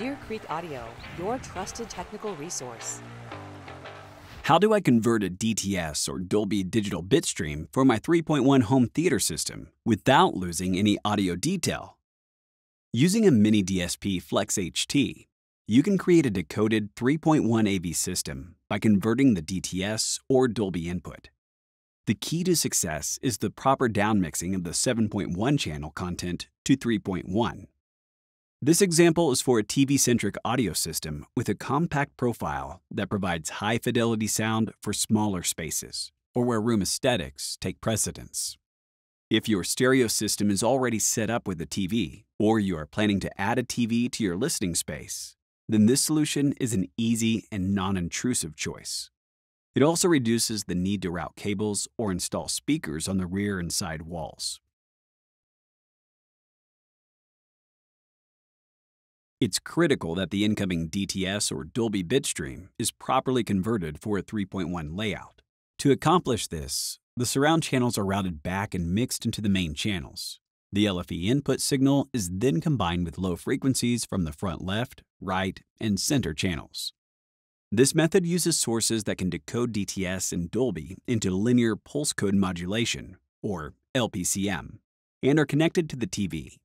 Deer Creek Audio, your trusted technical resource. How do I convert a DTS or Dolby Digital bitstream for my 3.1 home theater system without losing any audio detail? Using a miniDSP Flex HT, you can create a decoded 3.1 AV system by converting the DTS or Dolby input. The key to success is the proper downmixing of the 7.1 channel content to 3.1. This example is for a TV-centric audio system with a compact profile that provides high-fidelity sound for smaller spaces or where room aesthetics take precedence. If your stereo system is already set up with a TV, or you are planning to add a TV to your listening space, then this solution is an easy and non-intrusive choice. It also reduces the need to route cables or install speakers on the rear and side walls. It's critical that the incoming DTS or Dolby bitstream is properly converted for a 3.1 layout. To accomplish this, the surround channels are routed back and mixed into the main channels. The LFE input signal is then combined with low frequencies from the front left, right, and center channels. This method uses sources that can decode DTS and Dolby into linear pulse code modulation, or LPCM, and are connected to the TV.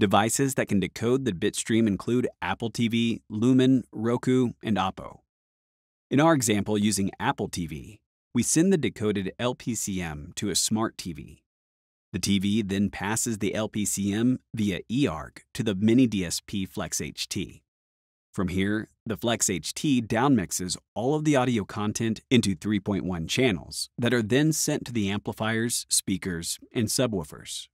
Devices that can decode the bitstream include Apple TV, Lumin, Roku, and Oppo. In our example using Apple TV, we send the decoded LPCM to a smart TV. The TV then passes the LPCM via eARC to the miniDSP Flex HT. From here, the Flex HT downmixes all of the audio content into 3.1 channels that are then sent to the amplifiers, speakers, and subwoofers.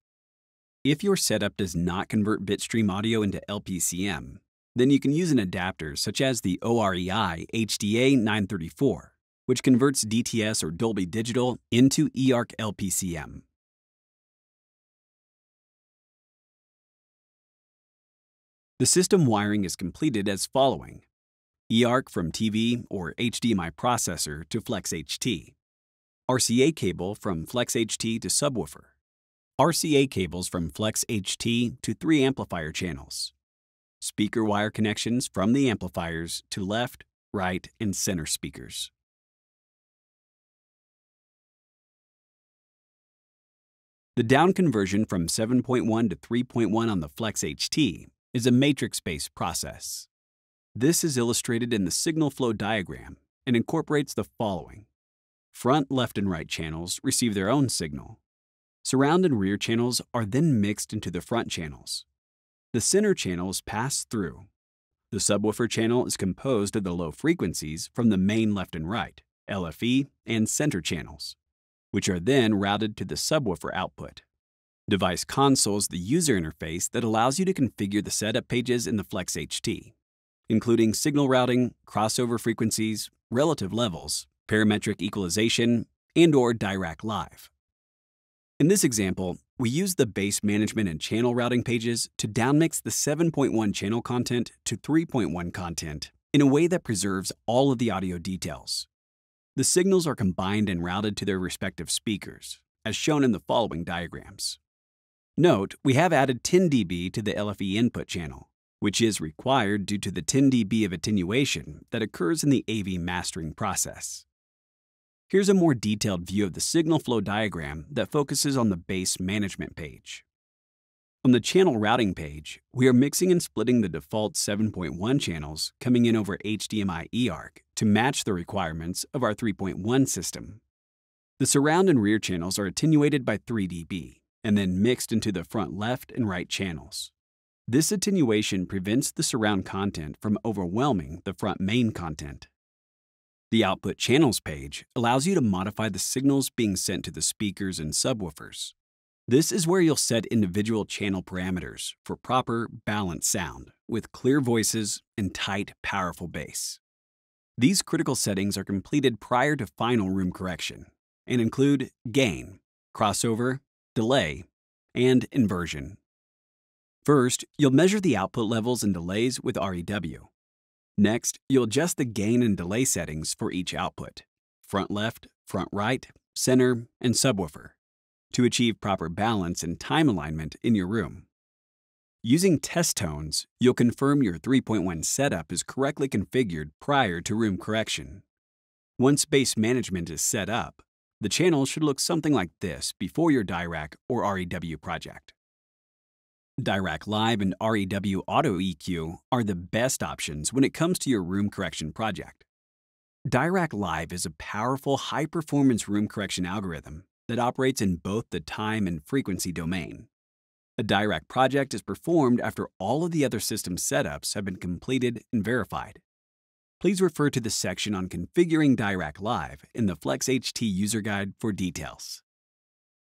If your setup does not convert bitstream audio into LPCM, then you can use an adapter such as the OREI HDA934, which converts DTS or Dolby Digital into eARC LPCM. The system wiring is completed as following: eARC from TV or HDMI processor to Flex HT, RCA cable from Flex HT to subwoofer, RCA cables from Flex HT to 3 amplifier channels, speaker wire connections from the amplifiers to left, right, and center speakers. The down conversion from 7.1 to 3.1 on the Flex HT is a matrix-based process. This is illustrated in the signal flow diagram and incorporates the following. Front, left, and right channels receive their own signal. Surround and rear channels are then mixed into the front channels. The center channel is passed through. The subwoofer channel is composed of the low frequencies from the main left and right, LFE, and center channels, which are then routed to the subwoofer output. Device Console is the user interface that allows you to configure the setup pages in the Flex HT, including signal routing, crossover frequencies, relative levels, parametric equalization, and/or Dirac Live. In this example, we use the base management and channel routing pages to downmix the 7.1 channel content to 3.1 content in a way that preserves all of the audio details. The signals are combined and routed to their respective speakers, as shown in the following diagrams. Note, we have added 10 dB to the LFE input channel, which is required due to the 10 dB of attenuation that occurs in the AV mastering process. Here's a more detailed view of the signal flow diagram that focuses on the base management page. On the channel routing page, we are mixing and splitting the default 7.1 channels coming in over HDMI eARC to match the requirements of our 3.1 system. The surround and rear channels are attenuated by 3 dB and then mixed into the front left and right channels. This attenuation prevents the surround content from overwhelming the front main content. The Output Channels page allows you to modify the signals being sent to the speakers and subwoofers. This is where you'll set individual channel parameters for proper, balanced sound with clear voices and tight, powerful bass. These critical settings are completed prior to final room correction and include gain, crossover, delay, and inversion. First, you'll measure the output levels and delays with REW. Next, you'll adjust the gain and delay settings for each output, front left, front right, center, and subwoofer, to achieve proper balance and time alignment in your room. Using test tones, you'll confirm your 3.1 setup is correctly configured prior to room correction. Once base management is set up, the channel should look something like this before your Dirac or REW project. Dirac Live and REW AutoEQ are the best options when it comes to your room correction project. Dirac Live is a powerful high-performance room correction algorithm that operates in both the time and frequency domain. A Dirac project is performed after all of the other system setups have been completed and verified. Please refer to the section on configuring Dirac Live in the Flex HT user guide for details.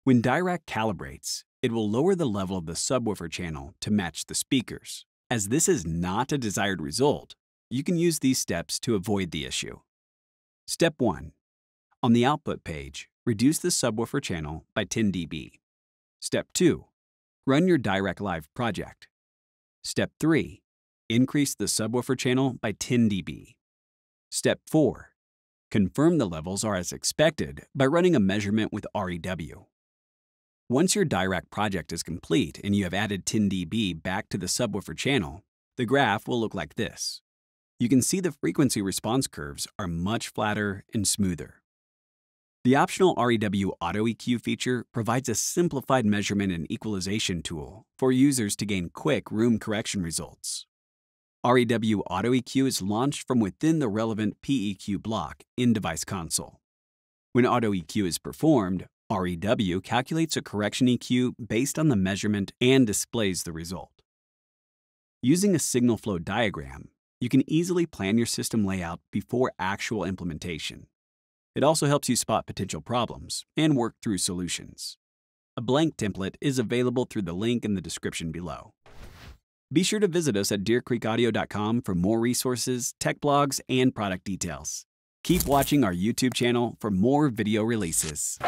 When Dirac calibrates, it will lower the level of the subwoofer channel to match the speakers. As this is not a desired result, you can use these steps to avoid the issue. Step 1. On the output page, reduce the subwoofer channel by 10 dB. Step 2. Run your Dirac Live project. Step 3. Increase the subwoofer channel by 10 dB. Step 4. Confirm the levels are as expected by running a measurement with REW. Once your Dirac project is complete and you have added 10 dB back to the subwoofer channel, the graph will look like this. You can see the frequency response curves are much flatter and smoother. The optional REW AutoEQ feature provides a simplified measurement and equalization tool for users to gain quick room correction results. REW AutoEQ is launched from within the relevant PEQ block in Device Console. When AutoEQ is performed, REW calculates a correction EQ based on the measurement and displays the result. Using a signal flow diagram, you can easily plan your system layout before actual implementation. It also helps you spot potential problems and work through solutions. A blank template is available through the link in the description below. Be sure to visit us at deercreekaudio.com for more resources, tech blogs, and product details. Keep watching our YouTube channel for more video releases.